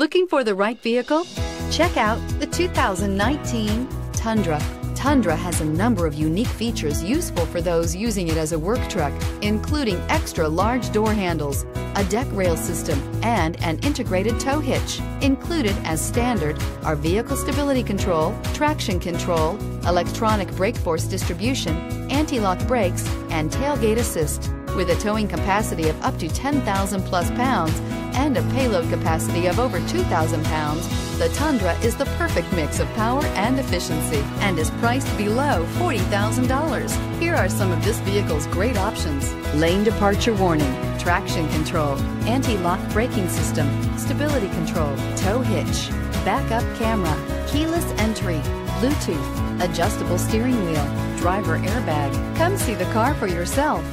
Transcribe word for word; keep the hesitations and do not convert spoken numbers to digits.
Looking for the right vehicle? Check out the two thousand nineteen Tundra. Tundra has a number of unique features useful for those using it as a work truck, including extra-large door handles, a deck rail system, and an integrated tow hitch. Included as standard are vehicle stability control, traction control, electronic brake force distribution, anti-lock brakes, and tailgate assist. With a towing capacity of up to ten thousand plus pounds and a payload capacity of over two thousand pounds, the Tundra is the perfect mix of power and efficiency and is priced below forty thousand dollars. Here are some of this vehicle's great options: lane departure warning, traction control, anti-lock braking system, stability control, tow hitch, backup camera, keyless entry, Bluetooth, adjustable steering wheel, driver airbag. Come see the car for yourself.